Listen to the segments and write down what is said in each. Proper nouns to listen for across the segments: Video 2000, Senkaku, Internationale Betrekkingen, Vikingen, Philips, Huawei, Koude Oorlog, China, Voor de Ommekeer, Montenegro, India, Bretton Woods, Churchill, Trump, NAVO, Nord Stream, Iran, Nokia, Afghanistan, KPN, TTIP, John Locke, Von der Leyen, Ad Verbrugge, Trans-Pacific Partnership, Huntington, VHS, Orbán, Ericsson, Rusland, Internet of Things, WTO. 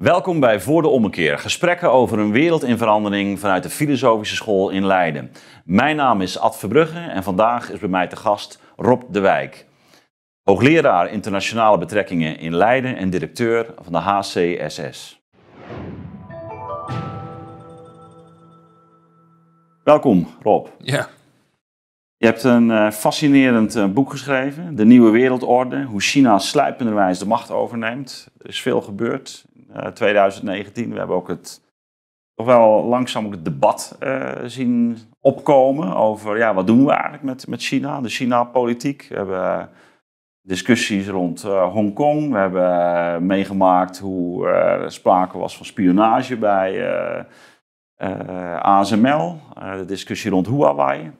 Welkom bij Voor de Ommekeer, gesprekken over een wereld in verandering vanuit de filosofische school in Leiden. Mijn naam is Ad Verbrugge en vandaag is bij mij te gast Rob de Wijk, hoogleraar internationale betrekkingen in Leiden en directeur van de HCSS. Welkom Rob. Ja. Je hebt een fascinerend boek geschreven, De Nieuwe Wereldorde, hoe China sluipenderwijs de macht overneemt. Er is veel gebeurd. 2019, we hebben ook langzaam het debat zien opkomen over wat doen we eigenlijk met China, de China-politiek. We hebben discussies rond Hongkong, we hebben meegemaakt hoe er sprake was van spionage bij ASML, de discussie rond Huawei.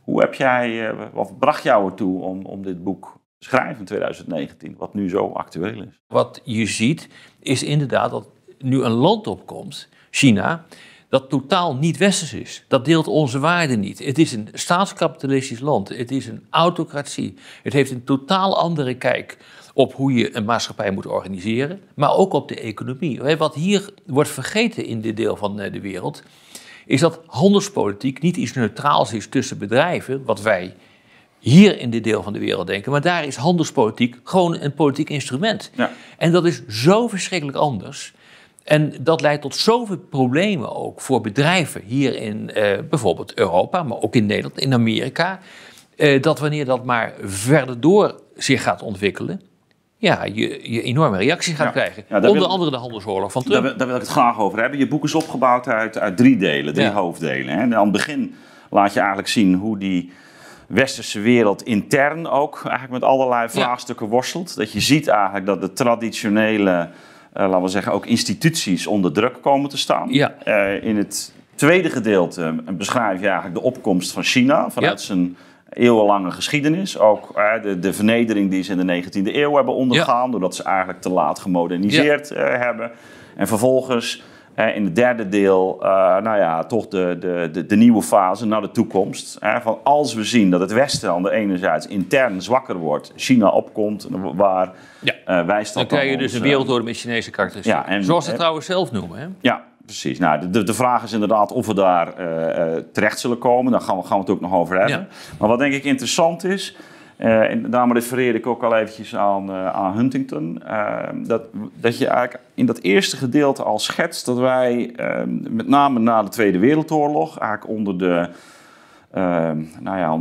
Hoe heb jij, wat bracht jou ertoe om dit boek schrijven in 2019, wat nu zo actueel is? Wat je ziet is inderdaad dat nu een land opkomt, China, dat totaal niet westers is. Dat deelt onze waarden niet. Het is een staatskapitalistisch land. Het is een autocratie. Het heeft een totaal andere kijk op hoe je een maatschappij moet organiseren, maar ook op de economie. Wat hier wordt vergeten in dit deel van de wereld, is dat handelspolitiek niet iets neutraals is tussen bedrijven, wat wij hier in dit deel van de wereld denken, maar daar is handelspolitiek gewoon een politiek instrument. Ja. En dat is zo verschrikkelijk anders. En dat leidt tot zoveel problemen ook voor bedrijven hier in bijvoorbeeld Europa, maar ook in Nederland, in Amerika, dat wanneer dat maar verder door zich gaat ontwikkelen, je enorme reactie gaat krijgen. Ja, Onder andere de handelsoorlog van Trump. Daar wil ik het graag over hebben. Je boek is opgebouwd uit drie delen, drie hoofddelen. Hè? En aan het begin laat je eigenlijk zien hoe die westerse wereld intern ook eigenlijk met allerlei vraagstukken worstelt. Dat je ziet eigenlijk dat de traditionele, laten we zeggen, ook instituties onder druk komen te staan. Ja. In het tweede gedeelte beschrijf je eigenlijk de opkomst van China vanuit zijn eeuwenlange geschiedenis. Ook de vernedering die ze in de 19e eeuw hebben ondergaan, doordat ze eigenlijk te laat gemoderniseerd hebben. En vervolgens in het derde deel, toch de nieuwe fase naar de toekomst. Van als we zien dat het Westen aan de ene zijde intern zwakker wordt, China opkomt, waar wij staan. Dan krijg je dus een wereldorde met Chinese karakteristieken. Ja, zoals ze trouwens zelf noemen. Hè? Ja, precies. Nou, de vraag is inderdaad of we daar terecht zullen komen. Daar gaan we het ook nog over hebben. Ja. Maar wat denk ik interessant is, en daarom refereerde ik ook al eventjes aan Huntington, dat je eigenlijk in dat eerste gedeelte al schetst dat wij met name na de Tweede Wereldoorlog eigenlijk onder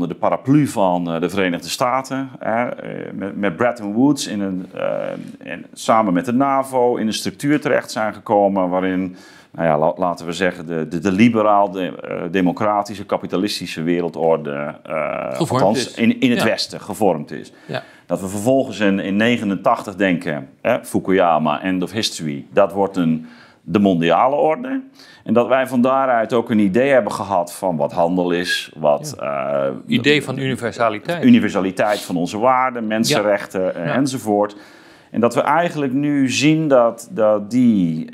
de paraplu van de Verenigde Staten, met Bretton Woods en samen met de NAVO in een structuur terecht zijn gekomen waarin, laten we zeggen, de liberaal-democratische, kapitalistische wereldorde, althans in het Westen, gevormd is. Ja. Dat we vervolgens in 1989 denken, Fukuyama, end of history, dat wordt de mondiale orde. En dat wij van daaruit ook een idee hebben gehad van wat handel is, idee van universaliteit. Universaliteit van onze waarden, mensenrechten enzovoort. En dat we eigenlijk nu zien dat die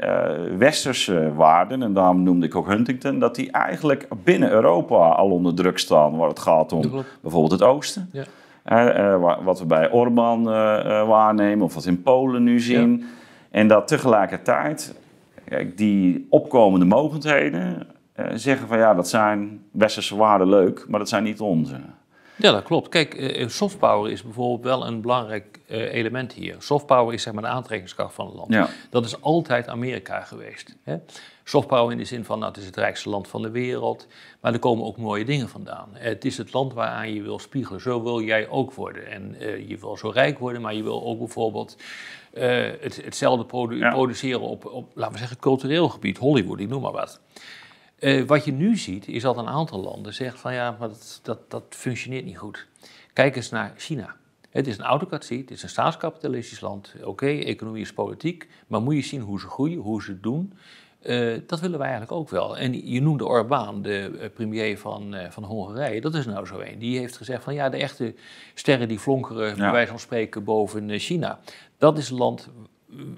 westerse waarden, en daarom noemde ik ook Huntington, dat die eigenlijk binnen Europa al onder druk staan, waar het gaat om bijvoorbeeld het oosten. Ja. Wat we bij Orbán waarnemen, of wat we in Polen nu zien. Ja. En dat tegelijkertijd, kijk, die opkomende mogendheden zeggen van dat zijn westerse waarden leuk, maar dat zijn niet onze. Ja, dat klopt. Kijk, softpower is bijvoorbeeld wel een belangrijk element hier. Softpower is zeg maar de aantrekkingskracht van een land. Ja. Dat is altijd Amerika geweest. Hè? Softpower in de zin van, het is het rijkste land van de wereld, maar er komen ook mooie dingen vandaan. Het is het land waaraan je wil spiegelen. Zo wil jij ook worden. En je wil zo rijk worden, maar je wil ook bijvoorbeeld hetzelfde produceren op, laten we zeggen, cultureel gebied. Hollywood, ik noem maar wat. Wat je nu ziet, is dat een aantal landen zegt van maar dat functioneert niet goed. Kijk eens naar China. Het is een autocratie, het is een staatskapitalistisch land. Oké, economie is politiek, maar moet je zien hoe ze groeien, hoe ze het doen. Dat willen wij eigenlijk ook wel. En je noemde Orbán, de premier van Hongarije. Dat is nou zo een. Die heeft gezegd van de echte sterren die flonkeren, bij wijze van spreken, boven China. Dat is een land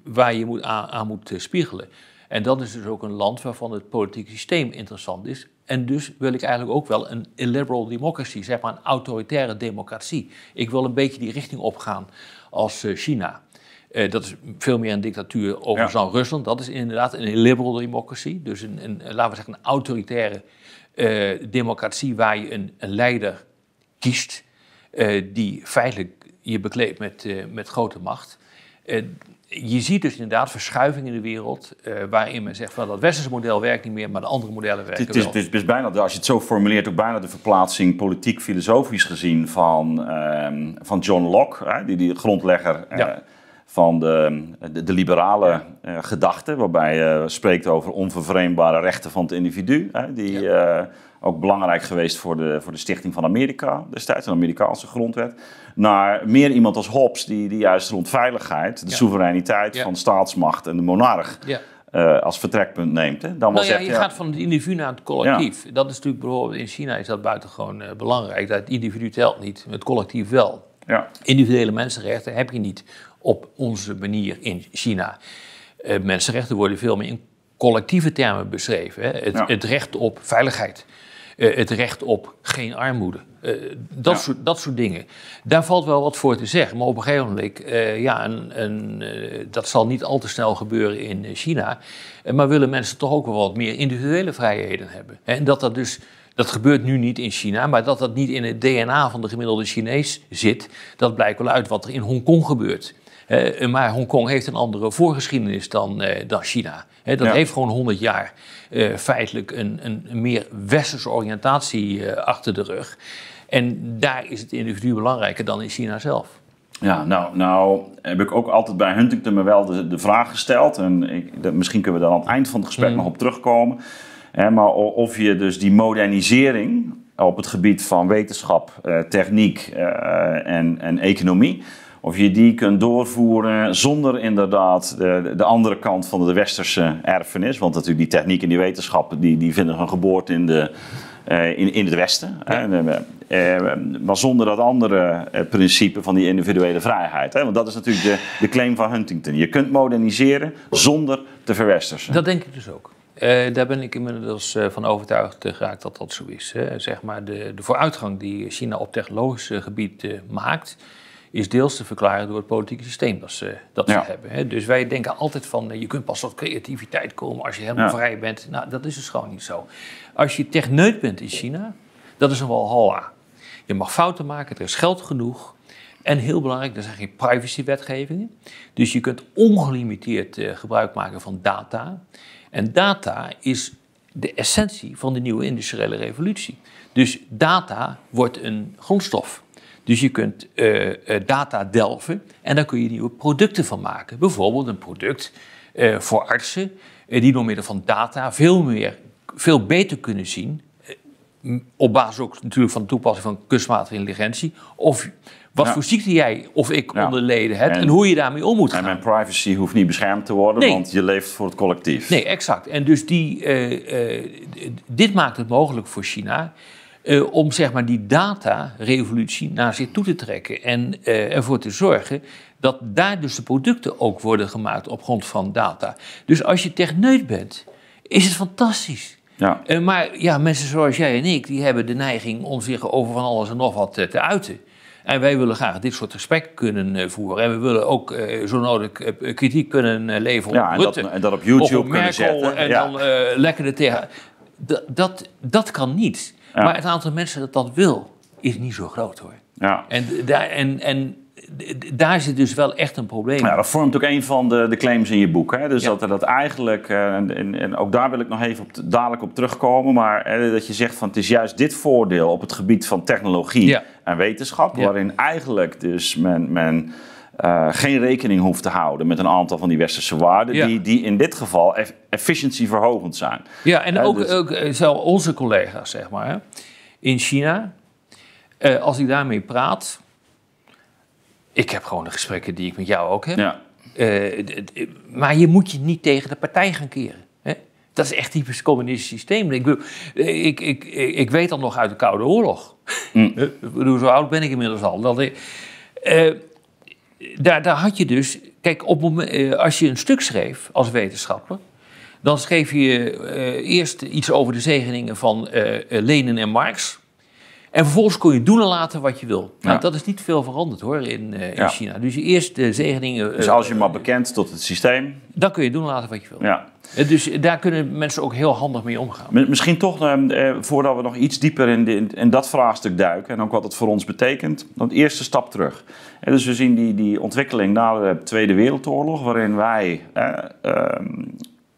waar je aan moet spiegelen. En dat is dus ook een land waarvan het politieke systeem interessant is. En dus wil ik eigenlijk ook wel een illiberal democracy, zeg maar een autoritaire democratie. Ik wil een beetje die richting opgaan als China. Dat is veel meer een dictatuur overigens dan Rusland. Dat is inderdaad een liberal democracy. Dus een laten we zeggen, een autoritaire democratie waar je een leider kiest die feitelijk je bekleedt met grote macht. Je ziet dus inderdaad verschuiving in de wereld waarin men zegt van dat westerse model werkt niet meer, maar de andere modellen werken wel. Het is dus bijna, als je het zo formuleert, ook bijna de verplaatsing politiek-filosofisch gezien van John Locke, die grondlegger van de liberale gedachte, waarbij je spreekt over onvervreemdbare rechten van het individu, die ook belangrijk geweest voor de Stichting van Amerika destijds, een Amerikaanse grondwet, naar meer iemand als Hobbes, die juist rond veiligheid, de soevereiniteit van staatsmacht en de monarch als vertrekpunt neemt. Hè? Dan je gaat van het individu naar het collectief. Ja. Dat is natuurlijk bijvoorbeeld in China is dat buitengewoon belangrijk, dat het individu telt niet, het collectief wel. Ja. Individuele mensenrechten heb je niet op onze manier in China. Mensenrechten worden veel meer in collectieve termen beschreven. Hè? Het recht op veiligheid. Het recht op geen armoede. Dat soort dingen. Daar valt wel wat voor te zeggen. Maar op een gegeven moment, dat zal niet al te snel gebeuren in China. Maar willen mensen toch ook wel wat meer individuele vrijheden hebben. En dat dus... Dat gebeurt nu niet in China, maar dat niet in het DNA van de gemiddelde Chinees zit, dat blijkt wel uit wat er in Hongkong gebeurt. Maar Hongkong heeft een andere voorgeschiedenis dan China. Dat heeft gewoon 100 jaar feitelijk een meer westerse oriëntatie achter de rug. En daar is het individu belangrijker dan in China zelf. Ja, nou heb ik ook altijd bij Huntington me wel de vraag gesteld. En misschien kunnen we daar aan het eind van het gesprek nog op terugkomen. Maar of je dus die modernisering op het gebied van wetenschap, techniek en economie, of je die kunt doorvoeren zonder inderdaad de andere kant van de westerse erfenis. Want natuurlijk die techniek en die wetenschap, die vinden hun geboorte in het Westen. Ja. Maar zonder dat andere principe van die individuele vrijheid. Want dat is natuurlijk de claim van Huntington. Je kunt moderniseren zonder te verwestersen. Dat denk ik dus ook. Daar ben ik inmiddels van overtuigd geraakt dat dat zo is. Zeg maar de vooruitgang die China op technologisch gebied maakt, is deels te verklaren door het politieke systeem dat ze hebben. Dus wij denken altijd van, je kunt pas tot creativiteit komen als je helemaal vrij bent. Nou, dat is dus gewoon niet zo. Als je techneut bent in China, dat is een walhalla. Je mag fouten maken, er is geld genoeg. En heel belangrijk, er zijn geen privacywetgevingen. Dus je kunt ongelimiteerd gebruik maken van data. En data is de essentie van de nieuwe industriële revolutie. Dus data wordt een grondstof. Dus je kunt data delven en daar kun je nieuwe producten van maken. Bijvoorbeeld een product voor artsen die door middel van data veel beter kunnen zien. Op basis ook natuurlijk van de toepassing van kunstmatige intelligentie. Of wat voor ziekte jij of ik onder leden heb en hoe je daarmee om moet gaan. En mijn privacy hoeft niet beschermd te worden, want je leeft voor het collectief. Nee, exact. En dus dit maakt het mogelijk voor China om zeg maar die datarevolutie naar zich toe te trekken. En ervoor te zorgen dat daar dus de producten ook worden gemaakt op grond van data. Dus als je techneut bent, is het fantastisch. Ja. Maar ja, mensen zoals jij en ik, die hebben de neiging om zich over van alles en nog wat te uiten. En wij willen graag dit soort gesprekken kunnen voeren. En we willen ook zo nodig kritiek kunnen leveren op Rutte. En dat op YouTube op Merkel kunnen zetten. En dan lekker er tegen. Dat kan niet. Ja. Maar het aantal mensen dat wil, is niet zo groot hoor. Ja. En daar zit dus wel echt een probleem. Ja, dat vormt ook een van de claims in je boek. Hè? Dus dat eigenlijk, en ook daar wil ik nog even dadelijk op terugkomen, maar dat je zegt van het is juist dit voordeel op het gebied van technologie en wetenschap, waarin eigenlijk dus men geen rekening hoeft te houden met een aantal van die westerse waarden, die in dit geval efficiëntieverhogend zijn. Ja, en ook zelfs onze collega's, zeg maar, hè? In China, als ik daarmee praat. Ik heb gewoon de gesprekken die ik met jou ook heb. Ja. Maar je moet je niet tegen de partij gaan keren. Hè? Dat is echt typisch communistisch systeem. Ik weet dat nog uit de Koude Oorlog. Zo oud ben ik inmiddels al. Daar had je dus... Kijk, als je een stuk schreef als wetenschapper, dan schreef je eerst iets over de zegeningen van Lenin en Marx. En vervolgens kon je doen en laten wat je wil. Nou, ja. Dat is niet veel veranderd hoor in China. Dus eerst de zegeningen... Dus als je maar bekent tot het systeem... Dan kun je doen en laten wat je wil. Ja. Dus daar kunnen mensen ook heel handig mee omgaan. Misschien toch, voordat we nog iets dieper in dat vraagstuk duiken... en ook wat het voor ons betekent, dan de eerste stap terug. En dus we zien die ontwikkeling na de Tweede Wereldoorlog... waarin wij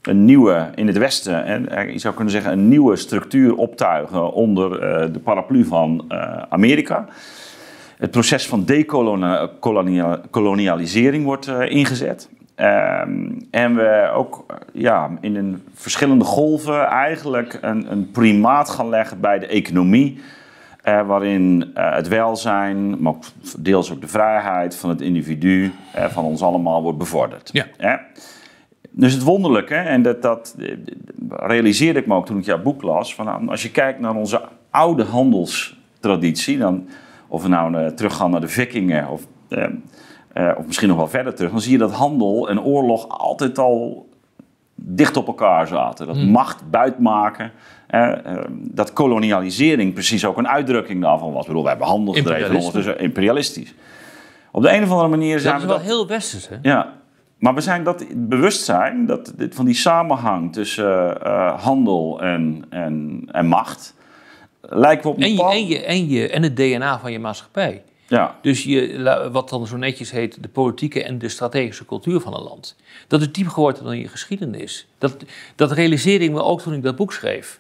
een nieuwe, in het Westen... en je zou kunnen zeggen een nieuwe structuur optuigen... onder de paraplu van Amerika... Het proces van dekolonialisering wordt ingezet. En we ook in een verschillende golven eigenlijk een primaat gaan leggen bij de economie. Waarin het welzijn, maar ook deels ook de vrijheid van het individu, van ons allemaal wordt bevorderd. Ja. Dus het wonderlijke, en dat realiseerde ik me ook toen ik jouw boek las. Van, als je kijkt naar onze oude handelstraditie, dan, of we nou teruggaan naar de Vikingen... Of misschien nog wel verder terug, dan zie je dat handel en oorlog altijd al dicht op elkaar zaten. Dat macht buitmaken, dat kolonialisering precies ook een uitdrukking daarvan was. Ik bedoel, wij hebben handel gedreven, ondertussen imperialistisch. Op de een of andere manier zijn we dat... Dat is wel heel westers, hè? Ja, maar we zijn dat bewustzijn, van die samenhang tussen handel en macht... lijken we op een bepaald... En het DNA van je maatschappij... Ja. Dus wat dan zo netjes heet de politieke en de strategische cultuur van een land. Dat is diep geworteld in je geschiedenis. Dat realiseerde ik me ook toen ik dat boek schreef.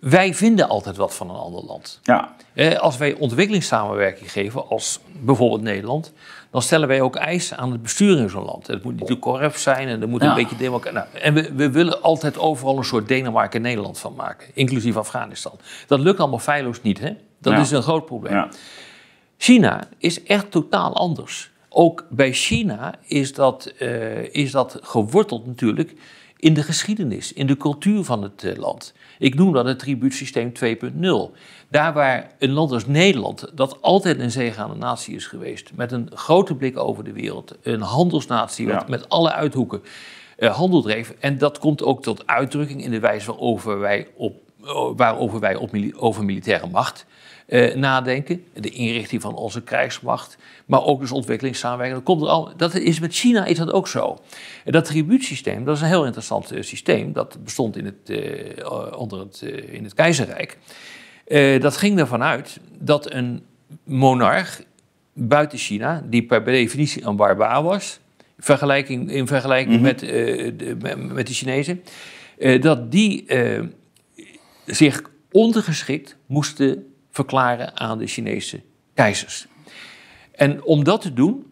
Wij vinden altijd wat van een ander land. Ja. Als wij ontwikkelingssamenwerking geven, als bijvoorbeeld Nederland... dan stellen wij ook eisen aan het bestuur in zo'n land. Het moet niet te corrupt zijn en er moet een beetje democratie... Nou, en we willen altijd overal een soort Denemarken en Nederland van maken. Inclusief Afghanistan. Dat lukt allemaal feilloos niet, hè? Dat is een groot probleem. Ja. China is echt totaal anders. Ook bij China is dat geworteld natuurlijk in de geschiedenis, in de cultuur van het land. Ik noem dat het tribuutsysteem 2.0. Daar waar een land als Nederland, dat altijd een zeegaande natie is geweest... met een grote blik over de wereld, een handelsnatie wat met alle uithoeken handel dreef... en dat komt ook tot uitdrukking in de wijze waarover wij over militaire macht nadenken. De inrichting van onze krijgsmacht. Maar ook dus ontwikkelingssamenwerking. Dat is met China is dat ook zo. Dat tribuutsysteem, dat is een heel interessant systeem. Dat bestond in het keizerrijk. Dat ging ervan uit dat een monarch buiten China... die per definitie een barbaar was... in vergelijking met de Chinezen... dat die... zich ondergeschikt moesten verklaren aan de Chinese keizers. En om dat te doen,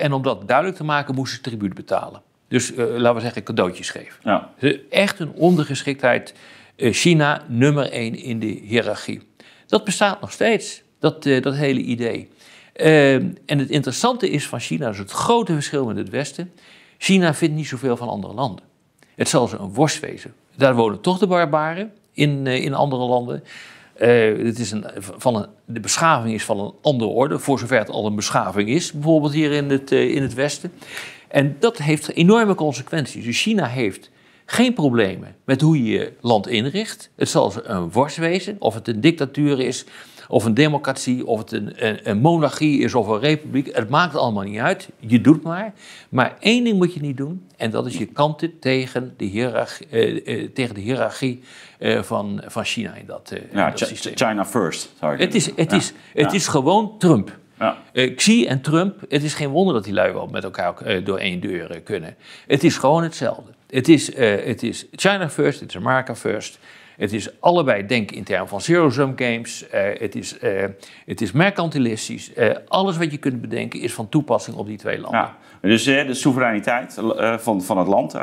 en om dat duidelijk te maken, moesten ze tribuut betalen. Dus laten we zeggen, cadeautjes geven. Ja. Echt een ondergeschiktheid. China nummer 1 in de hiërarchie. Dat bestaat nog steeds, dat hele idee. En het interessante is van China, dat is het grote verschil met het Westen... China vindt niet zoveel van andere landen. Het zal ze een worst wezen. Daar wonen toch de barbaren... In andere landen. Het is de beschaving is van een andere orde, voor zover het al een beschaving is, bijvoorbeeld hier in het Westen. En dat heeft enorme consequenties. Dus China heeft geen problemen met hoe je je land inricht. Het zal een worst wezen, of het een dictatuur is, of een democratie, of het een monarchie is, of een republiek. Het maakt allemaal niet uit, je doet maar. Maar één ding moet je niet doen, en dat is je kanten tegen de hiërarchie van China in dat systeem. China first, zou ik zeggen. Het is gewoon Trump. Ja. Xi en Trump, het is geen wonder dat die lui wel met elkaar door één deur kunnen. Het is gewoon hetzelfde. Het is China first, het is America first. Het is allebei denken in termen van zero-sum games. Het is mercantilistisch. Alles wat je kunt bedenken is van toepassing op die twee landen. Ja, dus de soevereiniteit van het land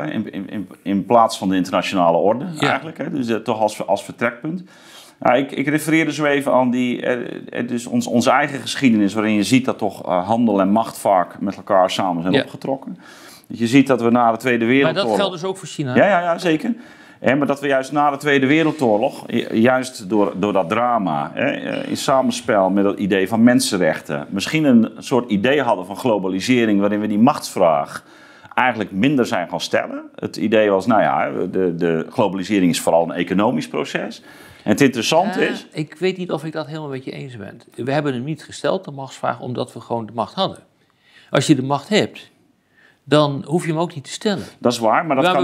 in plaats van de internationale orde eigenlijk. Hè? Dus toch als vertrekpunt. Nou, ik refereerde zo even aan dus onze eigen geschiedenis... waarin je ziet dat toch handel en macht vaak met elkaar samen zijn opgetrokken. Dus je ziet dat we na de Tweede Wereldoorlog... Maar dat geldt dus ook voor China? Ja, zeker. Maar dat we juist na de Tweede Wereldoorlog, juist door dat drama... in samenspel met dat idee van mensenrechten... misschien een soort idee hadden van globalisering... waarin we die machtsvraag eigenlijk minder zijn gaan stellen. Het idee was, de globalisering is vooral een economisch proces... En het interessante is... Ik weet niet of ik dat helemaal met je eens ben. We hebben hem niet gesteld, de machtsvraag, omdat we gewoon de macht hadden. Als je de macht hebt, dan hoef je hem ook niet te stellen. Dat is waar, maar dat maar kan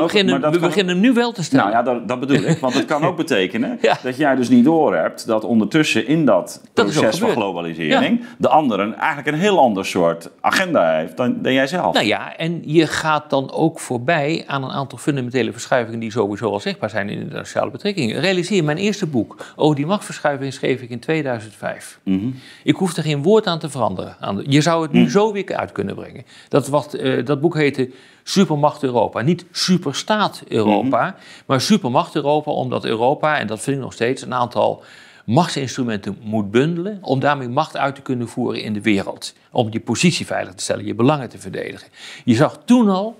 we beginnen hem nu wel te stellen. Nou ja, dat bedoel ik. Want het kan ook betekenen dat jij dus niet doorhebt dat ondertussen in dat proces van globalisering de anderen eigenlijk een heel ander soort agenda heeft dan jij zelf. Nou ja, en je gaat dan ook voorbij aan een aantal fundamentele verschuivingen die sowieso al zichtbaar zijn in de internationale betrekkingen. Realiseer, mijn eerste boek over die machtsverschuiving schreef ik in 2005. Mm-hmm. Ik hoef er geen woord aan te veranderen. Je zou het nu zo weer uit kunnen brengen. Dat boek heette Supermacht Europa. Niet Superstaat Europa, maar Supermacht Europa, omdat Europa, en dat vind ik nog steeds, een aantal machtsinstrumenten moet bundelen om daarmee macht uit te kunnen voeren in de wereld. Om je positie veilig te stellen, je belangen te verdedigen. Je zag toen al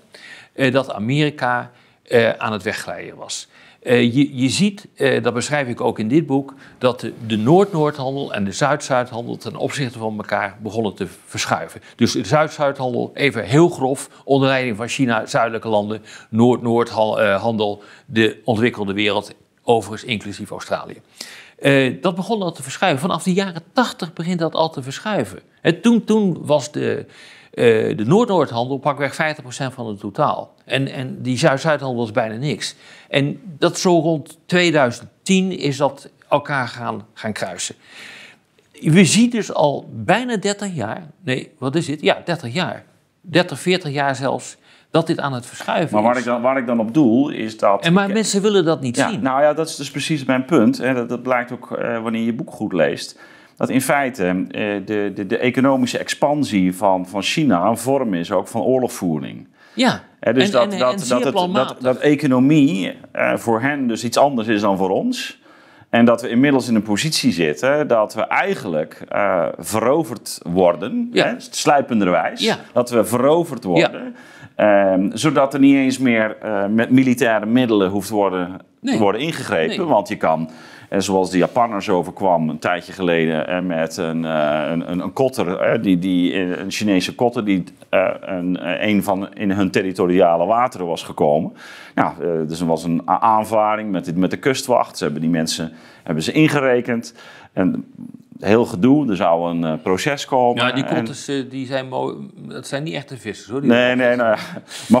dat Amerika aan het wegglijden was. Je ziet, dat beschrijf ik ook in dit boek, dat de Noord-Noordhandel en de Zuid-Zuidhandel ten opzichte van elkaar begonnen te verschuiven. Dus de Zuid-Zuidhandel, even heel grof, onder leiding van China, zuidelijke landen, Noord-Noordhandel, de ontwikkelde wereld, overigens inclusief Australië. Dat begon al te verschuiven. Vanaf de jaren 80 begint dat al te verschuiven. En toen was de Noord-Noordhandel pakweg 50% van het totaal. En die Zuid-Zuidhandel was bijna niks. En dat zo rond 2010 is dat elkaar gaan kruisen. We zien dus al bijna 30 jaar, nee, wat is dit? Ja, 30 jaar. 30, 40 jaar zelfs, dat dit aan het verschuiven is. Maar waar ik dan op doel is dat... Maar mensen willen dat niet zien. Nou ja, dat is dus precies mijn punt. Hè. Dat blijkt ook wanneer je boek goed leest. Dat in feite de economische expansie van China een vorm is ook van oorlogvoering. Ja, dus dat economie voor hen dus iets anders is dan voor ons. En dat we inmiddels in een positie zitten dat we eigenlijk veroverd worden, sluipenderwijs. Ja. Dat we veroverd worden, zodat er niet eens meer met militaire middelen hoeft te worden ingegrepen. Nee. Want je kan... En zoals de Japanners overkwam een tijdje geleden met een kotter, een Chinese kotter die in hun territoriale wateren was gekomen. Nou, dus er was een aanvaring met de kustwacht. Ze hebben die mensen ingerekend. En heel gedoe, er zou een proces komen. Ja, die kotters, die zijn dat zijn niet echte vissers, hoor. Nee. Maar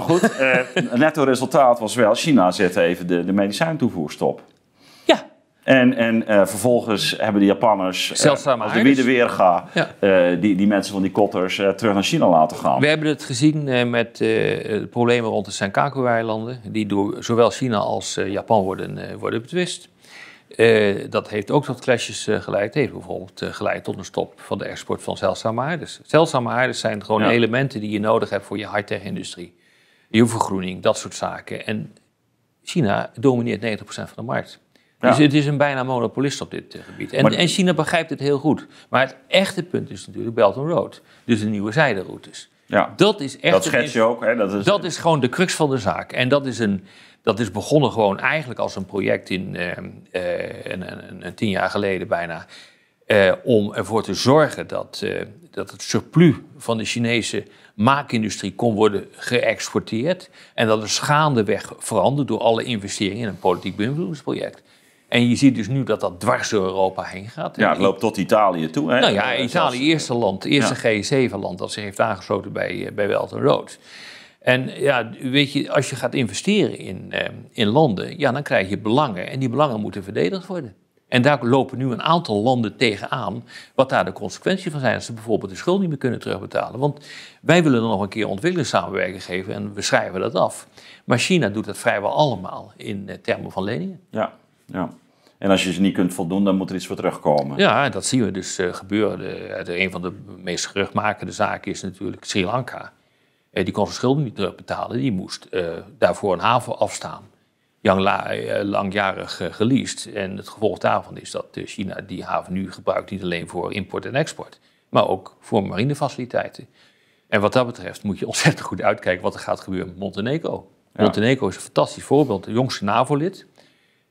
goed, netto resultaat was wel, China zette even de medicijntoevoer stop. En vervolgens hebben de Japanners, als de wieden weer gaan, die mensen van die kotters terug naar China laten gaan. We hebben het gezien met de problemen rond de Senkaku-eilanden, die door zowel China als Japan worden betwist. Dat heeft ook tot clashes geleid. Heeft bijvoorbeeld geleid tot een stop van de export van zeldzame aardes. Zeldzame aardes zijn gewoon elementen die je nodig hebt voor je high-tech-industrie. Je vergroening, dat soort zaken. En China domineert 90% van de markt. Ja. Dus het is een bijna monopolist op dit gebied. En China begrijpt het heel goed. Maar het echte punt is natuurlijk Belt and Road. Dus de nieuwe zijderoutes. Ja. Dat is echt. Dat schets je ook. Hè? Dat is gewoon de crux van de zaak. En dat is begonnen gewoon eigenlijk als een project in 10 jaar geleden bijna. Om ervoor te zorgen dat het surplus van de Chinese maakindustrie kon worden geëxporteerd. En dat is gaandeweg veranderd door alle investeringen in een politiek beïnvloedingsproject. En je ziet dus nu dat dwars door Europa heen gaat. Ja, het loopt tot Italië toe. Hè? Nou ja, Italië, eerste G7-land dat zich heeft aangesloten bij Belt and Road. En ja, weet je, als je gaat investeren in landen, ja, dan krijg je belangen. En die belangen moeten verdedigd worden. En daar lopen nu een aantal landen tegenaan wat daar de consequenties van zijn. Als ze bijvoorbeeld de schuld niet meer kunnen terugbetalen. Want wij willen er nog een keer ontwikkelingssamenwerking geven en we schrijven dat af. Maar China doet dat vrijwel allemaal in termen van leningen. Ja. En als je ze niet kunt voldoen, dan moet er iets voor terugkomen. Ja, dat zien we dus gebeuren. Een van de meest geruchtmakende zaken is natuurlijk Sri Lanka. Die kon zijn schulden niet terugbetalen. Die moest daarvoor een haven afstaan. Langjarig geleased. En het gevolg daarvan is dat China die haven nu gebruikt niet alleen voor import en export, maar ook voor marinefaciliteiten. En wat dat betreft moet je ontzettend goed uitkijken wat er gaat gebeuren met Montenegro. Ja. Montenegro is een fantastisch voorbeeld, de jongste NAVO-lid.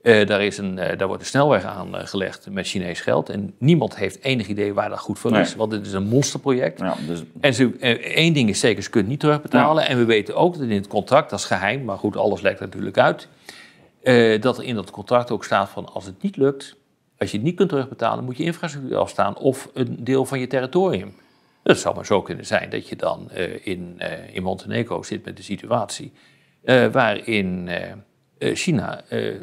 Daar wordt een snelweg aan gelegd met Chinees geld. En niemand heeft enig idee waar dat goed voor is. Want het is een monsterproject. Ja, dus... En één ding is zeker, ze kunnen het niet terugbetalen. Ja. En we weten ook dat in het contract, dat is geheim, maar goed, alles lekt natuurlijk uit. Dat er in dat contract ook staat van als het niet lukt, Als je het niet kunt terugbetalen, moet je infrastructuur afstaan of een deel van je territorium. Dat zou maar zo kunnen zijn dat je dan in Montenegro zit met de situatie waarin China de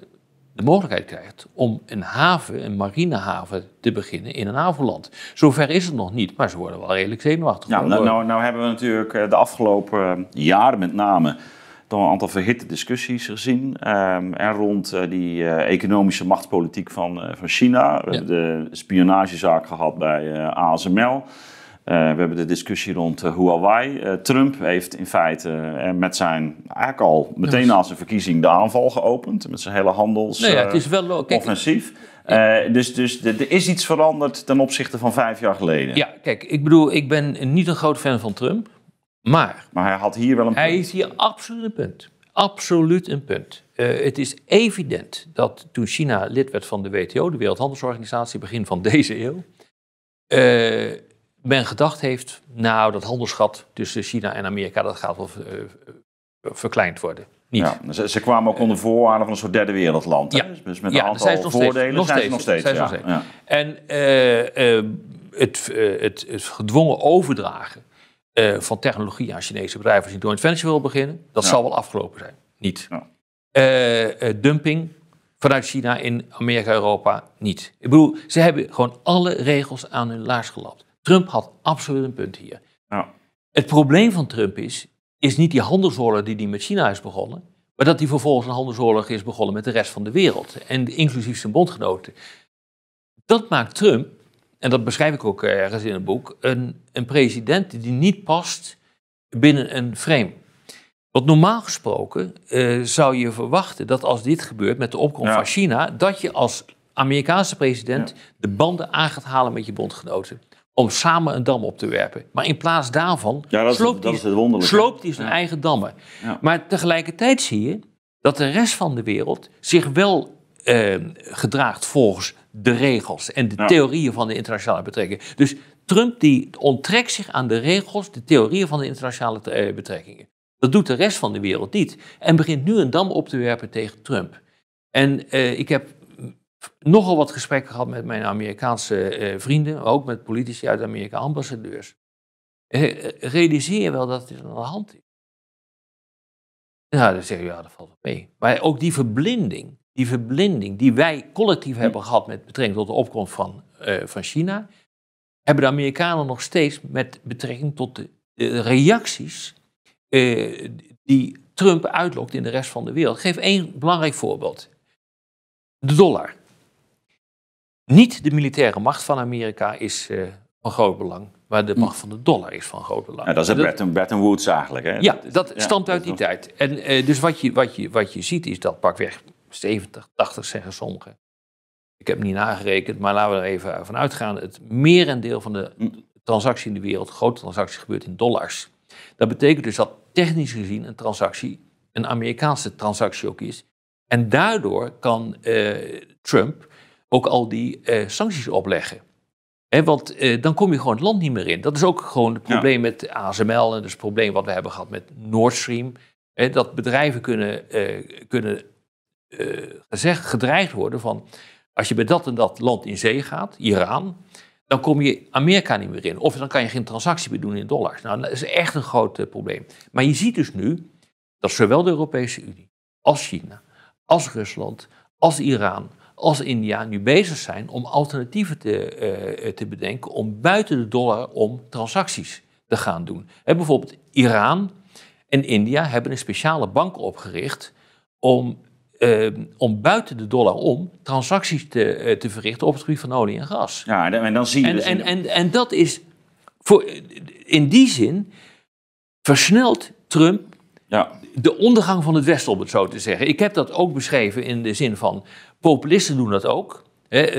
mogelijkheid krijgt om een haven, een marinehaven, te beginnen in een NAVO-land. Zover is het nog niet, maar ze worden wel redelijk zenuwachtig. Ja, nou hebben we natuurlijk de afgelopen jaren met name dan een aantal verhitte discussies gezien. En rond die economische machtspolitiek van China. We hebben de spionagezaak gehad bij ASML. We hebben de discussie rond Huawei. Trump heeft in feite met zijn, eigenlijk al meteen na zijn verkiezing, de aanval geopend. Met zijn hele handelsoffensief. Dus er is iets veranderd ten opzichte van 5 jaar geleden. Ja, kijk, ik bedoel, ik ben niet een groot fan van Trump. Maar hij had hier wel een punt. Hij is hier absoluut een punt. Absoluut een punt. Het is evident dat toen China lid werd van de WTO, de Wereldhandelsorganisatie, begin van deze eeuw, men gedacht heeft, nou, dat handelsgat tussen China en Amerika, dat gaat wel verkleind worden. Niet. Ja, ze kwamen ook onder voorwaarden van een soort derde wereldland. Ja. Dus met een aantal voordelen zijn ze nog steeds. En het gedwongen overdragen van technologie aan Chinese bedrijven als je joint venture wil beginnen, dat zal wel afgelopen zijn. Niet. Ja. Dumping vanuit China in Amerika, Europa, niet. Ik bedoel, ze hebben gewoon alle regels aan hun laars gelapt. Trump had absoluut een punt hier. Ja. Het probleem van Trump is niet die handelsoorlog die hij met China is begonnen, maar dat hij vervolgens een handelsoorlog is begonnen met de rest van de wereld, en inclusief zijn bondgenoten. Dat maakt Trump, en dat beschrijf ik ook ergens in het boek, een president die niet past binnen een frame. Want normaal gesproken zou je verwachten dat als dit gebeurt met de opkomst van China, dat je als Amerikaanse president de banden aan gaat halen met je bondgenoten, om samen een dam op te werpen. Maar in plaats daarvan sloopt hij zijn eigen dammen. Ja. Maar tegelijkertijd zie je dat de rest van de wereld zich wel gedraagt volgens de regels en de theorieën van de internationale betrekkingen. Dus Trump die onttrekt zich aan de regels, de theorieën van de internationale betrekkingen. Dat doet de rest van de wereld niet. En begint nu een dam op te werpen tegen Trump. En ik heb nogal wat gesprekken gehad met mijn Amerikaanse vrienden, ook met politici uit Amerika, ambassadeurs. Realiseer je wel dat dit aan de hand is? Nou, dan zeg je, ja, dat valt mee. Maar ook die verblinding die wij collectief hebben gehad met betrekking tot de opkomst van China, hebben de Amerikanen nog steeds met betrekking tot de reacties die Trump uitlokt in de rest van de wereld. Ik geef één belangrijk voorbeeld. De dollar. Niet de militaire macht van Amerika is van groot belang, maar de macht van de dollar is van groot belang. Ja, dat is het Bretton Woods eigenlijk. Hè? Ja, dat stamt uit die tijd. En dus wat je ziet is dat pakweg 70, 80 zeggen sommigen. Ik heb niet nagerekend, maar laten we er even van uitgaan. Het merendeel van de transactie in de wereld, grote transactie, gebeurt in dollars. Dat betekent dus dat technisch gezien een transactie een Amerikaanse transactie ook is. En daardoor kan Trump ook al die sancties opleggen. Want dan kom je gewoon het land niet meer in. Dat is ook gewoon het probleem met ASML. En dat is het probleem wat we hebben gehad met Nord Stream. Dat bedrijven gedreigd worden van, als je bij dat en dat land in zee gaat, Iran, dan kom je Amerika niet meer in. Of dan kan je geen transactie meer doen in dollars. Nou, dat is echt een groot probleem. Maar je ziet dus nu dat zowel de Europese Unie als China, als Rusland, als Iran, als India nu bezig zijn om alternatieven te bedenken om buiten de dollar om transacties te gaan doen. Bijvoorbeeld Iran en India hebben een speciale bank opgericht om buiten de dollar om transacties te verrichten op het gebied van olie en gas. Ja, en dan zie je dus en dat is in die zin versnelt Trump de ondergang van het Westen, om het zo te zeggen. Ik heb dat ook beschreven in de zin van, populisten doen dat ook. Dat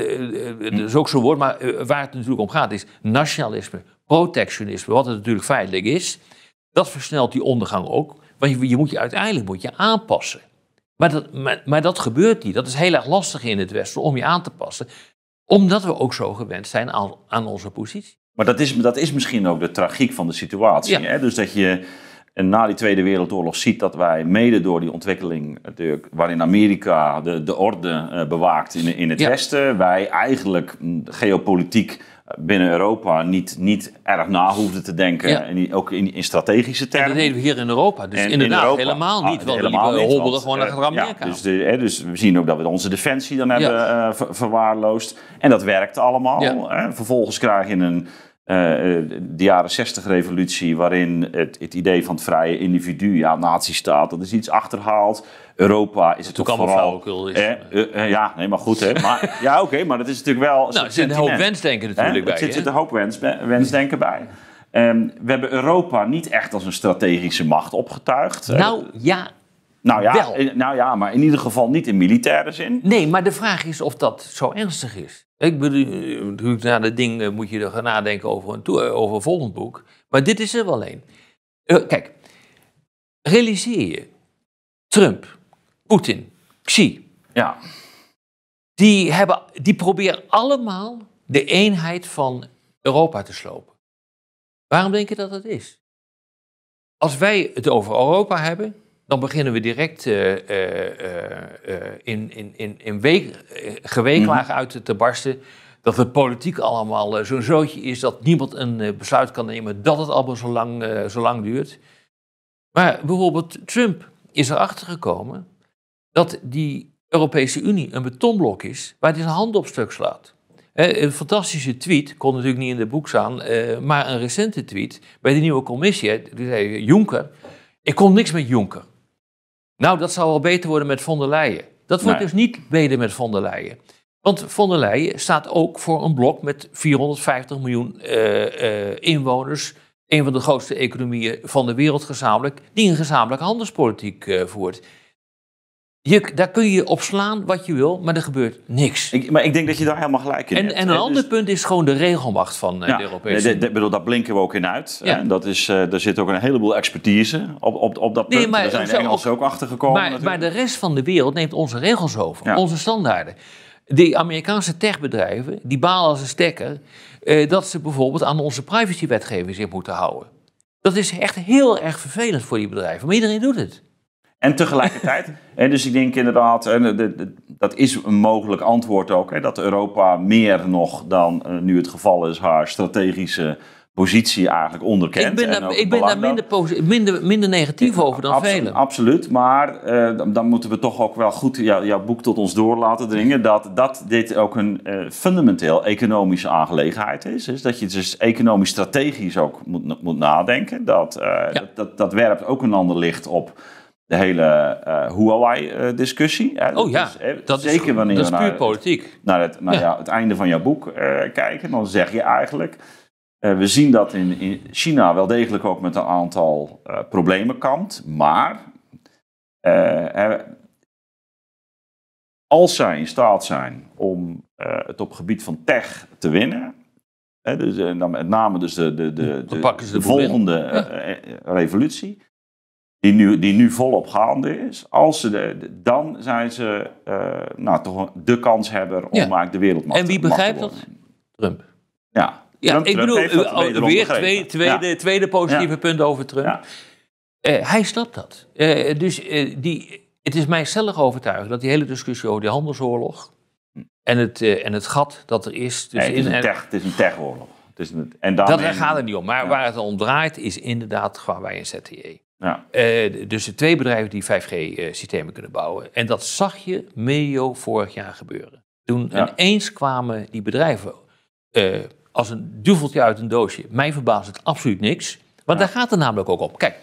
is ook zo'n woord, maar waar het natuurlijk om gaat is nationalisme, protectionisme, wat het natuurlijk feitelijk is. Dat versnelt die ondergang ook, want je moet je uiteindelijk aanpassen. Maar dat gebeurt niet. Dat is heel erg lastig in het Westen om je aan te passen, omdat we ook zo gewend zijn aan onze positie. Maar dat is misschien ook de tragiek van de situatie. Hè? Dus dat je En na die Tweede Wereldoorlog ziet dat wij mede door die ontwikkeling, waarin Amerika de orde bewaakt in het Westen, wij eigenlijk geopolitiek binnen Europa niet erg na hoefden te denken. Ja. En ook in strategische termen. En dat deden we hier in Europa. Dus en inderdaad in Europa, helemaal niet. Want we hobbelen gewoon naar Amerika. Dus we zien ook dat we onze defensie dan hebben verwaarloosd. En dat werkte allemaal. Ja. Vervolgens krijg je de jaren 60 revolutie, waarin het idee van het vrije individu, nazistaat, dat is iets achterhaald. Europa is het ook vooral... maar goed, hè. Maar, maar dat is natuurlijk wel... Er zit een hoop wensdenken natuurlijk bij. Er zit een hoop wensdenken bij. We hebben Europa niet echt als een strategische macht opgetuigd. Maar in ieder geval niet in militaire zin. Nee, maar de vraag is of dat zo ernstig is. Ik bedoel, natuurlijk na dat ding moet je er nadenken over een volgend boek. Maar dit is er wel een. Kijk, realiseer je, Trump, Poetin, Xi, die proberen allemaal de eenheid van Europa te slopen. Waarom denk je dat dat is? Als wij het over Europa hebben, dan beginnen we direct geweeklagen uit te barsten dat het politiek allemaal zo'n zootje is, dat niemand een besluit kan nemen, dat het allemaal zo lang duurt. Maar bijvoorbeeld Trump is erachter gekomen dat die Europese Unie een betonblok is waar hij zijn hand op stuk slaat. Een fantastische tweet, kon natuurlijk niet in de boek staan, maar een recente tweet bij de nieuwe commissie, die zei Juncker, ik kon niks met Juncker. Nou, dat zou wel beter worden met Von der Leyen. Dat wordt dus niet beter met Von der Leyen. Want Von der Leyen staat ook voor een blok met 450 miljoen inwoners. Een van de grootste economieën van de wereld gezamenlijk. Die een gezamenlijke handelspolitiek voert. Daar kun je op slaan wat je wil, maar er gebeurt niks. Maar ik denk dat je daar helemaal gelijk in hebt. En een ander punt is gewoon de regelmacht van de Europese Unie. Daar blinken we ook in uit. Ja. Daar zit ook een heleboel expertise op dat punt. Daar zijn de Engelsen ook achter gekomen. Maar de rest van de wereld neemt onze regels over, onze standaarden. Die Amerikaanse techbedrijven, die balen als een stekker, dat ze bijvoorbeeld aan onze privacywetgeving zich moeten houden. Dat is echt heel erg vervelend voor die bedrijven, maar iedereen doet het. En tegelijkertijd, dus ik denk inderdaad, dat is een mogelijk antwoord ook, dat Europa meer nog dan nu het geval is haar strategische positie eigenlijk onderkent. Ik ben daar minder negatief over dan velen. Absoluut, maar dan moeten we toch ook wel goed jouw boek tot ons door laten dringen, dat dit ook een fundamenteel economische aangelegenheid is. Dus dat je dus economisch strategisch ook moet nadenken. Dat werpt ook een ander licht op de hele Huawei-discussie. Zeker wanneer we naar het einde van jouw boek kijken, dan zeg je eigenlijk, we zien dat in China wel degelijk ook met een aantal problemen kampt, maar als zij in staat zijn om het op gebied van tech te winnen, dan met name dus de volgende revolutie, die nu volop gaande is, dan zijn ze toch de kanshebber om de wereldmacht te worden. En wie begrijpt dat? Trump. Tweede positieve punt over Trump. Ja. Hij snapt dat. Het is mij stellig overtuigd dat die hele discussie over die handelsoorlog en het gat dat er is. Het is een techoorlog. Daar gaat het niet om. Maar waar het om draait is inderdaad Huawei en ZTE. Ja. Dus de twee bedrijven die 5G-systemen kunnen bouwen. En dat zag je medio vorig jaar gebeuren. Toen ineens kwamen die bedrijven als een duveltje uit een doosje. Mij verbaast het absoluut niks. Want daar gaat het namelijk ook om. Kijk,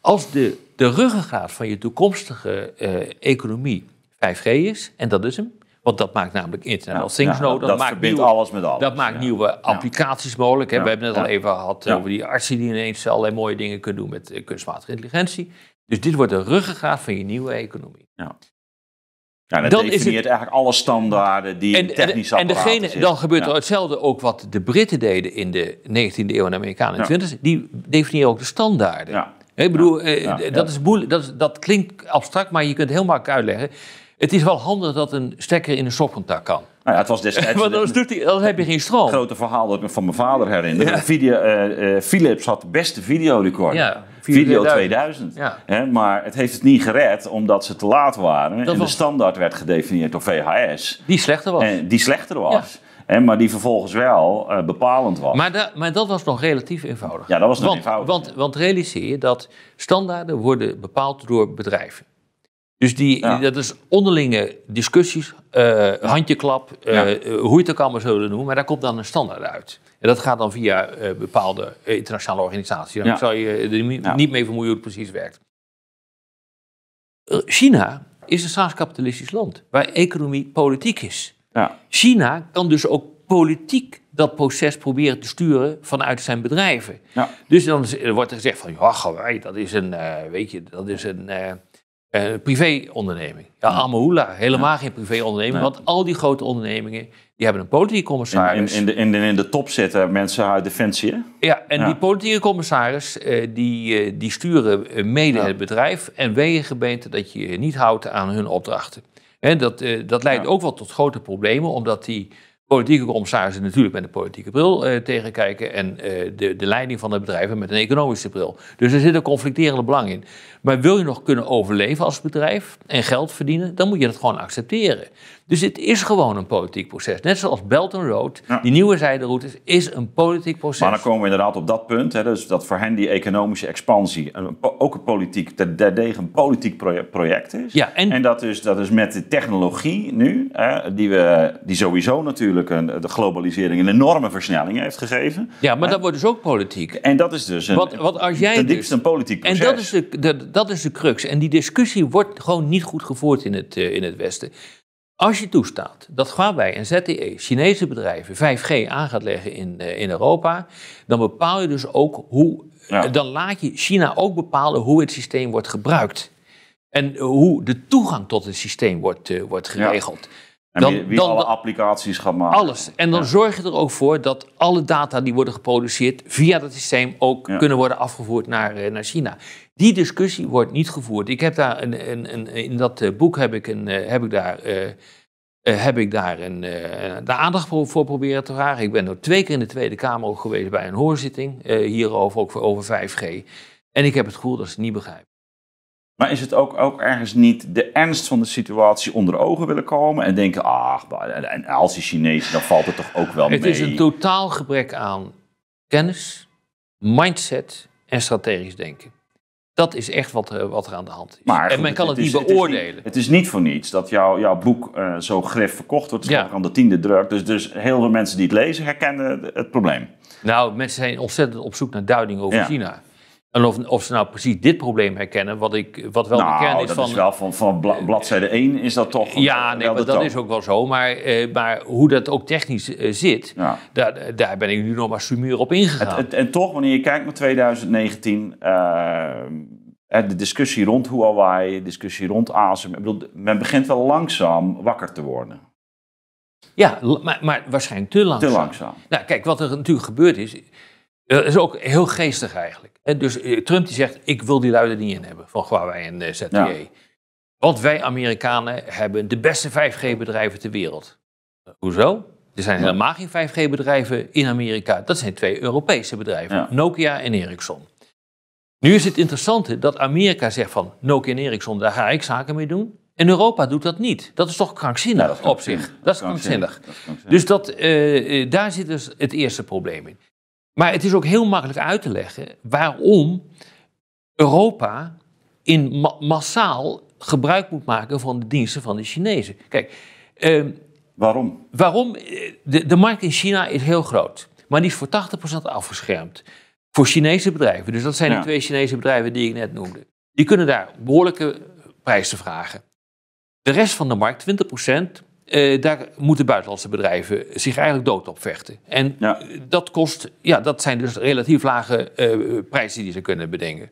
als de ruggengraat van je toekomstige economie 5G is, en dat is hem. Want dat maakt namelijk Internet of Things nodig. Dat verbindt alles met alles. Dat maakt nieuwe applicaties mogelijk. We hebben het net al even gehad over die artsen die ineens allerlei mooie dingen kunnen doen met kunstmatige intelligentie. Dus dit wordt de ruggengraat van je nieuwe economie. Ja. Dan definieert eigenlijk alle standaarden die in technische apparaten zitten. Dan gebeurt er hetzelfde ook wat de Britten deden in de 19e eeuw en de Amerikanen in de 20e. Die definiëren ook de standaarden. Ik bedoel, dat klinkt abstract, maar je kunt heel makkelijk uitleggen. Het is wel handig dat een stekker in een stopcontact kan. Nou ja, het was destijds... Want dan heb je geen stroom. Het grote verhaal dat ik me van mijn vader herinner. Ja. Philips had de beste videorecord. Ja, video 2000. Ja. Maar het heeft het niet gered omdat ze te laat waren. Dat en de standaard werd gedefinieerd door VHS. Die slechter was. Ja. Maar die vervolgens wel bepalend was. Maar dat was nog relatief eenvoudig. Ja, dat was nog eenvoudig. Want realiseer je dat standaarden worden bepaald door bedrijven. Dus dat is onderlinge discussies, handjeklap, hoe je het ook allemaal zullen noemen. Maar daar komt dan een standaard uit. En dat gaat dan via bepaalde internationale organisaties. Dan zal je er niet mee vermoeien hoe het precies werkt. China is een staatskapitalistisch land waar economie politiek is. Ja. China kan dus ook politiek dat proces proberen te sturen vanuit zijn bedrijven. Ja. Dus dan wordt er gezegd van, ja, dat is een, privéonderneming. Ja, Amahula, helemaal geen privéonderneming, want al die grote ondernemingen die hebben een politieke commissaris. In de top zitten mensen uit Defensie, hè? Ja, en die politieke commissaris die sturen mede het bedrijf en wegen gemeenten dat je niet houdt aan hun opdrachten. En dat leidt ook wel tot grote problemen, omdat die politieke commissarissen natuurlijk met een politieke bril tegenkijken en de leiding van de bedrijven met een economische bril. Dus er zit een conflicterende belang in. Maar wil je nog kunnen overleven als bedrijf en geld verdienen, dan moet je dat gewoon accepteren. Dus dit is gewoon een politiek proces. Net zoals Belt and Road, die nieuwe zijderoutes, is een politiek proces. Maar dan komen we inderdaad op dat punt, hè, dus dat voor hen die economische expansie ook een politiek, terdege een politiek project is. Ja, en dat is met de technologie nu, hè, die sowieso natuurlijk de globalisering een enorme versnelling heeft gegeven. Ja, maar dat wordt dus ook politiek. En dat is dus een politiek proces. En dat is de crux. En die discussie wordt gewoon niet goed gevoerd in het Westen. Als je toestaat dat Huawei en ZTE, Chinese bedrijven, 5G aan gaat leggen in Europa, dan bepaal je dus ook hoe. Dan laat je China ook bepalen hoe het systeem wordt gebruikt. En hoe de toegang tot het systeem wordt geregeld. Ja. En wie alle applicaties gaat maken. Alles. En dan zorg je er ook voor dat alle data die worden geproduceerd via dat systeem ook kunnen worden afgevoerd naar China. Die discussie wordt niet gevoerd. Ik heb daar in dat boek heb ik daar aandacht voor proberen te vragen. Ik ben nog 2 keer in de Tweede Kamer ook geweest bij een hoorzitting hierover, ook over 5G. En ik heb het gevoel dat ze het niet begrijpen. Maar is het ook ergens niet de ernst van de situatie onder ogen willen komen en denken, en als die Chinezen, dan valt het toch ook wel mee? Het is een totaal gebrek aan kennis, mindset en strategisch denken. Dat is echt wat er aan de hand is. Maar, en men kan het niet beoordelen. Het is niet voor niets dat jouw boek zo grif verkocht wordt. Het is ook aan de 10e druk. Dus heel veel mensen die het lezen herkennen het probleem. Nou, mensen zijn ontzettend op zoek naar duiding over China. En of ze nou precies dit probleem herkennen, wat wel de kern is van... Nou, dat is wel van bladzijde 1 is dat toch... Ja, nee, maar dat is ook wel zo. Maar hoe dat ook technisch zit, daar ben ik nu nog maar summier op ingegaan. En toch, wanneer je kijkt naar 2019, de discussie rond Huawei, de discussie rond ASML, ik bedoel, men begint wel langzaam wakker te worden. Ja, maar waarschijnlijk te langzaam. Nou, kijk, wat er natuurlijk gebeurd is... Dat is ook heel geestig eigenlijk. En dus Trump die zegt, ik wil die lui er niet in hebben van Huawei en ZTE. Ja. Want wij Amerikanen hebben de beste 5G-bedrijven ter wereld. Hoezo? Er zijn helemaal geen 5G-bedrijven in Amerika. Dat zijn 2 Europese bedrijven, Nokia en Ericsson. Nu is het interessante dat Amerika zegt van Nokia en Ericsson, daar ga ik zaken mee doen. En Europa doet dat niet. Dat is toch krankzinnig op zich. Dat is krankzinnig. Dus daar zit dus het eerste probleem in. Maar het is ook heel makkelijk uit te leggen waarom Europa massaal gebruik moet maken van de diensten van de Chinezen. Kijk, waarom? De markt in China is heel groot, maar die is voor 80% afgeschermd. Voor Chinese bedrijven, dus dat zijn die 2 Chinese bedrijven die ik net noemde. Die kunnen daar behoorlijke prijzen vragen. De rest van de markt, 20%... daar moeten buitenlandse bedrijven zich eigenlijk dood op vechten. En dat zijn dus relatief lage prijzen die ze kunnen bedenken.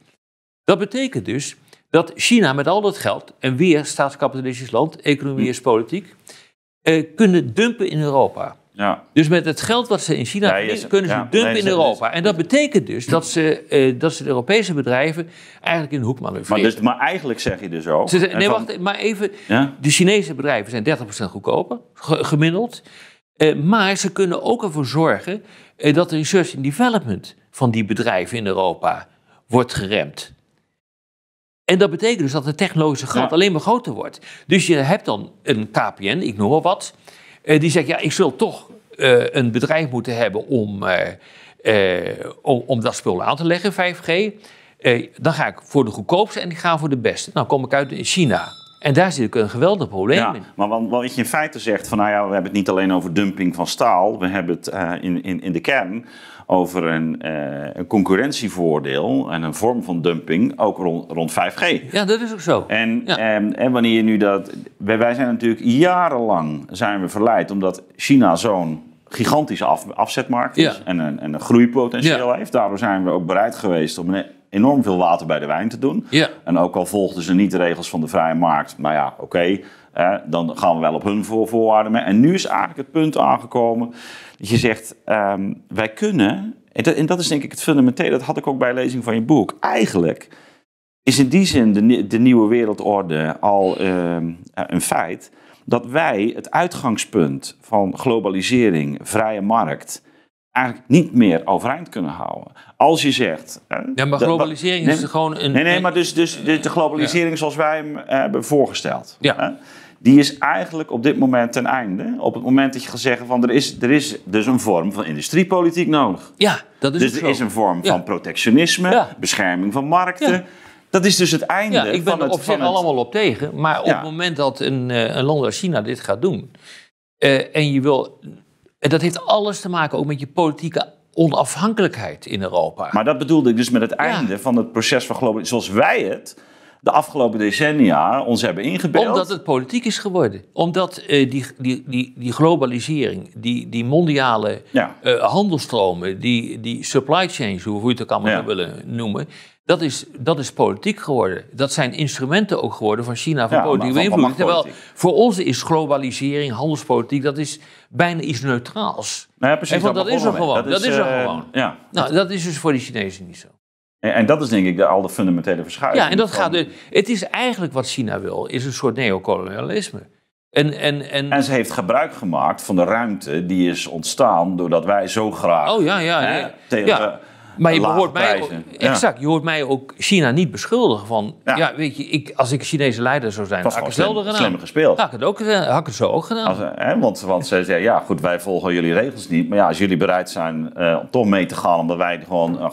Dat betekent dus dat China met al dat geld, en weer staatskapitalistisch land, economie is politiek, kunnen dumpen in Europa. Ja. Dus met het geld wat ze in China verdienen, kunnen ze dumpen in Europa. En dat betekent dus dat ze de Europese bedrijven eigenlijk in de hoek manoeuvreren. Maar eigenlijk zeg je dus ook... wacht, maar even. Ja? De Chinese bedrijven zijn 30% goedkoper, gemiddeld. Maar ze kunnen ook ervoor zorgen dat de research and development van die bedrijven in Europa wordt geremd. En dat betekent dus dat de technologische gat alleen maar groter wordt. Dus je hebt dan een KPN, ik noem maar wat, die zegt, ja, ik zul toch een bedrijf moeten hebben om dat spul aan te leggen, 5G. Dan ga ik voor de goedkoopste en ik ga voor de beste. Nou kom ik uit in China. En daar zit een geweldig probleem in. Maar wat je in feite zegt, van, nou ja, we hebben het niet alleen over dumping van staal. We hebben het in de kern over een concurrentievoordeel en een vorm van dumping, ook rond 5G. Ja, dat is ook zo. En wanneer je nu dat... Wij zijn natuurlijk jarenlang verleid, omdat China zo'n gigantische afzetmarkt is en een groeipotentieel heeft. Daardoor zijn we ook bereid geweest om enorm veel water bij de wijn te doen. Ja. En ook al volgden ze niet de regels van de vrije markt, nou ja, oké, dan gaan we wel op hun voorwaarden mee. En nu is eigenlijk het punt aangekomen dat je zegt, wij kunnen, en dat is denk ik het fundamentele, dat had ik ook bij lezing van je boek, eigenlijk is in die zin de nieuwe wereldorde al een feit, dat wij het uitgangspunt van globalisering, vrije markt, eigenlijk niet meer overeind kunnen houden. Als je zegt... Ja, maar globalisering is gewoon een... Nee, maar dus de globalisering zoals wij hem hebben voorgesteld... Ja. Die is eigenlijk op dit moment ten einde. Op het moment dat je gaat zeggen van er is dus een vorm van industriepolitiek nodig. Ja, dat is dus zo. Er is een vorm van protectionisme, bescherming van markten... Ja. Dat is dus het einde. Ja, ik ben er op zich allemaal op tegen... maar op het moment dat een land als China dit gaat doen... en je wil... En dat heeft alles te maken ook met je politieke onafhankelijkheid in Europa. Maar dat bedoelde ik dus met het einde van het proces van globalisering, zoals wij het de afgelopen decennia ons hebben ingebeeld. Omdat het politiek is geworden. Omdat die globalisering, die mondiale handelstromen, die supply chains, hoe je het ook allemaal willen noemen, dat is politiek geworden. Dat zijn instrumenten ook geworden van China, van politieke beïnvloeding. Terwijl voor ons is globalisering, handelspolitiek, dat is bijna iets neutraals. Nou ja, precies, dat is er gewoon. Nou, dat is dus voor de Chinezen niet zo. En dat is denk ik al de fundamentele verschuiving. Ja, en dat gaat dus. Het is eigenlijk wat China wil, is een soort neocolonialisme. En ze heeft gebruik gemaakt van de ruimte die is ontstaan doordat wij zo graag... Oh ja. Tegen... Ja. Maar je hoort mij ook, je hoort mij ook China niet beschuldigen van... Ja, weet je, als ik Chinese leider zou zijn, had ik hetzelfde gedaan. Slimmer gespeeld. Had ik het zo ook gedaan. Want ze zeggen, ja goed, wij volgen jullie regels niet. Maar ja, als jullie bereid zijn om toch mee te gaan... omdat wij gewoon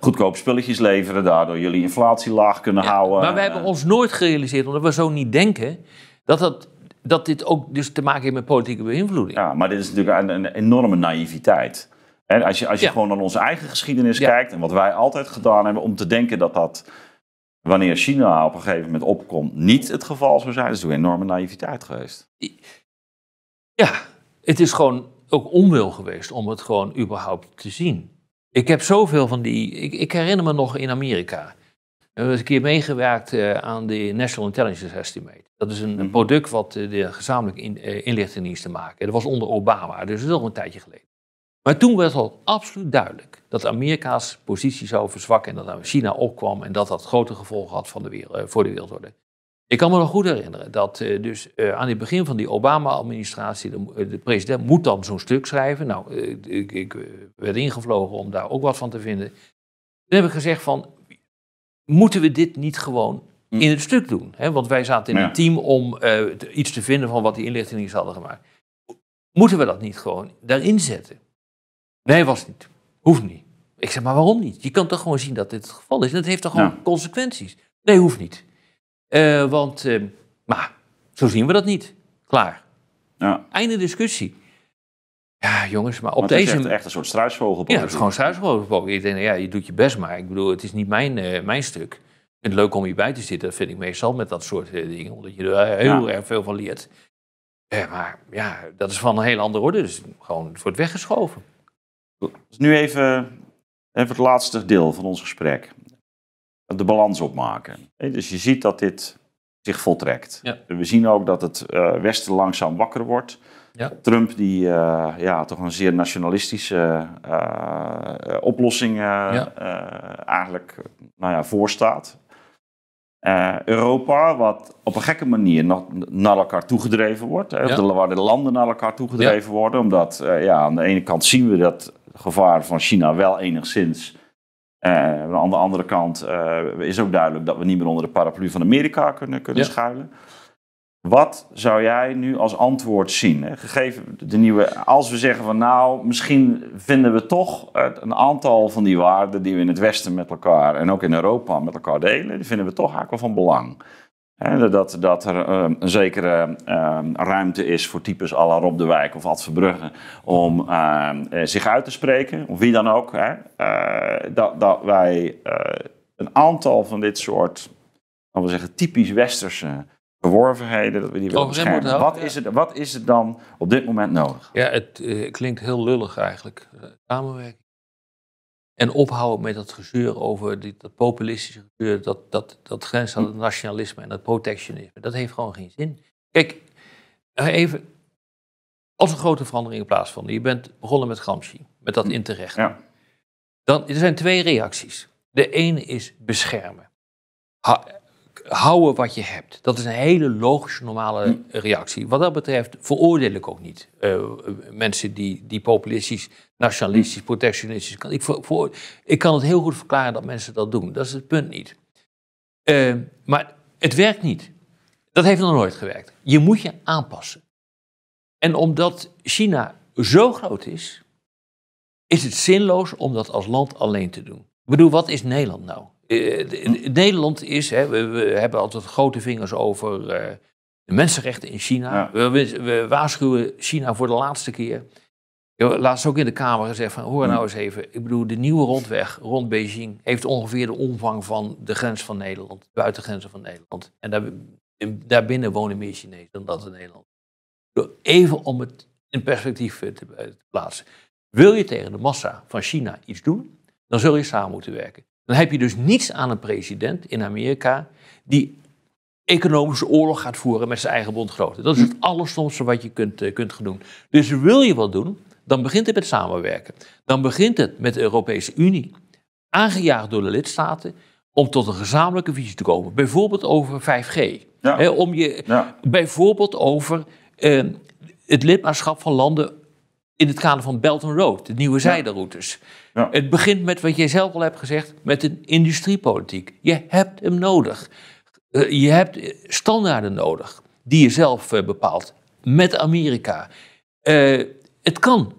goedkoop spulletjes leveren... daardoor jullie inflatie laag kunnen houden. Maar we hebben ons nooit gerealiseerd, omdat we zo niet denken... dat dit ook dus te maken heeft met politieke beïnvloeding. Ja, maar dit is natuurlijk een enorme naïviteit... En als je gewoon naar onze eigen geschiedenis kijkt... en wat wij altijd gedaan hebben... om te denken dat wanneer China op een gegeven moment opkomt... niet het geval zou zijn... dat is een enorme naïviteit geweest. Ja, het is gewoon ook onwil geweest... om het gewoon überhaupt te zien. Ik heb zoveel van die... Ik herinner me nog in Amerika... We hebben een keer meegewerkt aan de National Intelligence Estimate. Dat is een product wat de gezamenlijke inlichtingendiensten maken. Dat was onder Obama, dus dat is al een tijdje geleden. Maar toen werd al absoluut duidelijk dat Amerika's positie zou verzwakken... en dat China opkwam en dat grote gevolgen had voor de wereldorde. Ik kan me nog goed herinneren dat aan het begin van die Obama-administratie... de president moet dan zo'n stuk schrijven. Nou, ik werd ingevlogen om daar ook wat van te vinden. Toen heb ik gezegd van, moeten we dit niet gewoon in het stuk doen? Hè? Want wij zaten in een team om iets te vinden van wat die inlichtingendiensten hadden gemaakt. Moeten we dat niet gewoon daarin zetten? Nee, was niet. Hoeft niet. Ik zeg, maar waarom niet? Je kan toch gewoon zien dat dit het geval is. En dat heeft toch gewoon consequenties? Nee, hoeft niet. Maar zo zien we dat niet. Klaar. Ja. Einde discussie. Ja, jongens, maar op deze... Het is echt een soort struisvogelpolitiek. Ja, het is gewoon struisvogelpolitiek. Ik denk, ja, je doet je best maar. Ik bedoel, het is niet mijn stuk. Ik vind het leuk om hierbij te zitten. Dat vind ik meestal met dat soort dingen. Omdat je er heel erg veel van leert. Maar ja, dat is van een hele andere orde. Dus gewoon, het wordt weggeschoven. Dus nu even het laatste deel van ons gesprek. De balans opmaken. Dus je ziet dat dit zich voltrekt. Ja. We zien ook dat het Westen langzaam wakker wordt. Ja. Trump die toch een zeer nationalistische oplossing eigenlijk voorstaat. Europa, wat op een gekke manier naar elkaar toegedreven wordt. Hè, waar de landen naar elkaar toegedreven worden. Omdat aan de ene kant zien we dat gevaar van China wel enigszins. Aan de andere kant is ook duidelijk dat we niet meer onder de paraplu van Amerika kunnen schuilen. Wat zou jij nu als antwoord zien? Hè? Gegeven de nieuwe, als we zeggen van misschien vinden we toch een aantal van die waarden die we in het Westen met elkaar en ook in Europa met elkaar delen, die vinden we toch eigenlijk wel van belang. Hè? Dat er een zekere ruimte is voor types à la Rob de Wijk of Ad Verbrugge om zich uit te spreken, of wie dan ook. Hè? Dat wij een aantal van dit soort, laten we zeggen, typisch westerse verworvenheden, dat we die willen beschermen. Wat is het dan op dit moment nodig? Ja, het klinkt heel lullig eigenlijk. Samenwerking. En ophouden met dat gezeur over dat populistische gezeur, dat grenst aan het nationalisme en het protectionisme. Dat heeft gewoon geen zin. Kijk, even, als er grote veranderingen plaatsvonden, je bent begonnen met Gramsci, met dat in te rechten. Ja. Dan, er zijn twee reacties. De ene is beschermen. Houden wat je hebt. Dat is een hele logische, normale reactie. Wat dat betreft veroordeel ik ook niet mensen die populistisch, nationalistisch, protectionistisch... Ik kan het heel goed verklaren dat mensen dat doen. Dat is het punt niet. Maar het werkt niet. Dat heeft nog nooit gewerkt. Je moet je aanpassen. En omdat China zo groot is, is het zinloos om dat als land alleen te doen. Ik bedoel, wat is Nederland nou? Nederland is, we hebben altijd grote vingers over de mensenrechten in China. Ja. We waarschuwen China voor de laatste keer. Ik heb laatst ook in de Kamer gezegd van, hoor nou eens even. Ik bedoel, de nieuwe rondweg rond Beijing heeft ongeveer de omvang van de grens van Nederland. De buitengrenzen van Nederland. En daarbinnen wonen meer Chinezen dan dat in Nederland. Even om het in perspectief te plaatsen. Wil je tegen de massa van China iets doen, dan zul je samen moeten werken. Dan heb je dus niets aan een president in Amerika die economische oorlog gaat voeren met zijn eigen bondgenoten. Dat is het allerstomste wat je kunt doen. Dus wil je wat doen, dan begint het met samenwerken. Dan begint het met de Europese Unie, aangejaagd door de lidstaten, om tot een gezamenlijke visie te komen. Bijvoorbeeld over 5G. Ja. Bijvoorbeeld over het lidmaatschap van landen in het kader van Belt and Road, de nieuwe zijderoutes. Ja. Het begint met wat jij zelf al hebt gezegd, met een industriepolitiek. Je hebt hem nodig. Je hebt standaarden nodig die je zelf bepaalt. Met Amerika. Het kan.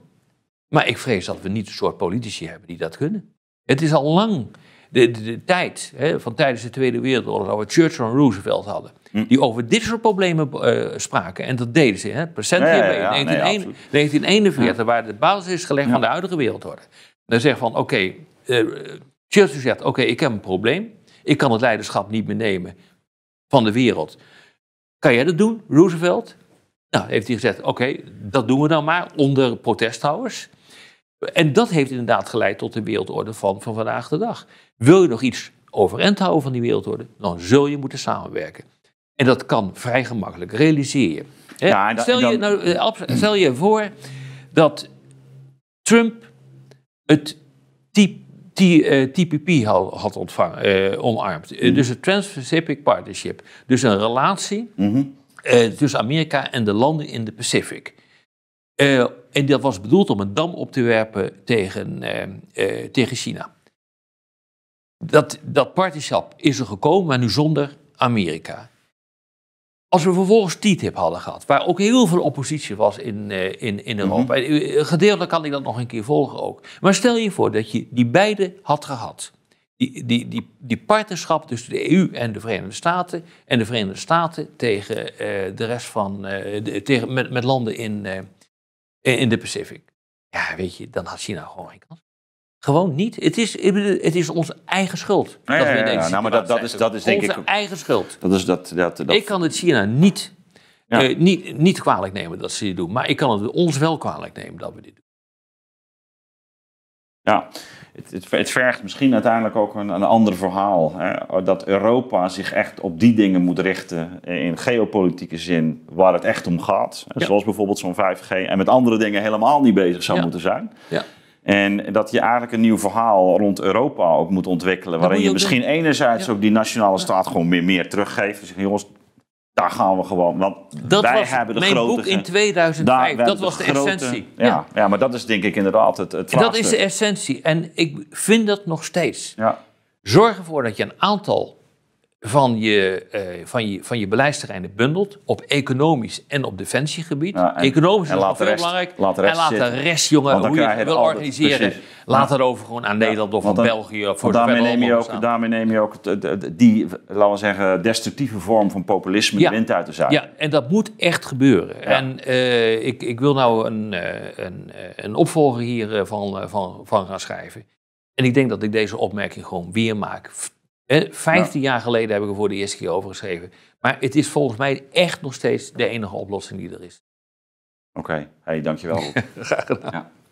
Maar ik vrees dat we niet een soort politici hebben die dat kunnen. Het is al lang de tijd van tijdens de Tweede Wereldoorlog, dat we Churchill en Roosevelt hadden. Die over dit soort problemen spraken. En dat deden ze. Hè? In 1941, waar de basis is gelegd van de huidige wereldorde. Dan zeggen van, Churchill zegt, ik heb een probleem. Ik kan het leiderschap niet meer nemen van de wereld. Kan jij dat doen, Roosevelt? Nou, heeft hij gezegd, dat doen we dan maar, onder protesthouders. En dat heeft inderdaad geleid tot de wereldorde van vandaag de dag. Wil je nog iets overeind houden van die wereldorde, dan zul je moeten samenwerken. En dat kan vrij gemakkelijk realiseren. Ja, stel je voor dat Trump het TPP had omarmd. Dus het Trans-Pacific Partnership. Dus een relatie tussen Amerika en de landen in de Pacific. En dat was bedoeld om een dam op te werpen tegen China. Dat partnerschap is er gekomen, maar nu zonder Amerika. Als we vervolgens TTIP hadden gehad, waar ook heel veel oppositie was in Europa. Gedeeltelijk kan ik dat nog een keer volgen ook. Maar stel je voor dat je die beide had gehad. Die partnerschap tussen de EU en de Verenigde Staten. En de Verenigde Staten tegen de rest van... met landen in de Pacific. Ja, weet je, dan had China gewoon geen kans. Gewoon niet. Het is onze eigen schuld. Nee, dat we in deze situatie maar dat is denk ik... Onze eigen schuld. Ik kan het China niet kwalijk nemen dat ze dit doen. Maar ik kan het ons wel kwalijk nemen dat we dit doen. Ja, het vergt misschien uiteindelijk ook een ander verhaal. Hè? Dat Europa zich echt op die dingen moet richten in geopolitieke zin waar het echt om gaat. Ja. Zoals bijvoorbeeld zo'n 5G en met andere dingen helemaal niet bezig zou moeten zijn. Ja. En dat je eigenlijk een nieuw verhaal rond Europa ook moet ontwikkelen. Waarin je misschien enerzijds ook die nationale staat gewoon meer teruggeeft. Dus jongens, daar gaan we gewoon. Want dat wij hebben de grote. Dat was mijn boek in 2005. Dat was de essentie. Ja, ja, maar dat is denk ik inderdaad het vraagstuk. Dat is de essentie. En ik vind dat nog steeds. Ja. Zorg ervoor dat je een aantal van je beleidsterreinen bundelt. Op economisch en op defensiegebied. Ja, economisch is nog heel belangrijk. Laat de rest, jongen, hoe je het wil organiseren. Precies. Laat het over gewoon aan Nederland of aan België. Of daarmee neem je ook die, laten we zeggen, destructieve vorm van populisme de wind uit de zaak. Ja, en dat moet echt gebeuren. Ja. En ik wil nou een opvolger hiervan gaan schrijven. En ik denk dat ik deze opmerking gewoon weer maak. 15 jaar geleden heb ik er voor de eerste keer over geschreven. Maar het is volgens mij echt nog steeds de enige oplossing die er is. Oké, hey, dankjewel. Graag gedaan. Ja.